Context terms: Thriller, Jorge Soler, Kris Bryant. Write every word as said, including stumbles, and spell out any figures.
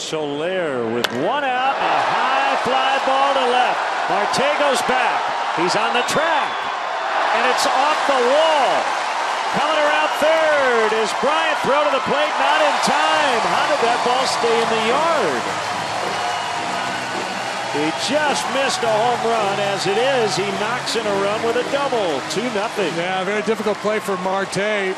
Soler with one out, a high fly ball to left. Marte goes back. He's on the track, and it's off the wall. Coming around third is Bryant. Throw to the plate, not in time. How did that ball stay in the yard? He just missed a home run. As it is, he knocks in a run with a double, two nothing. Yeah, very difficult play for Marte.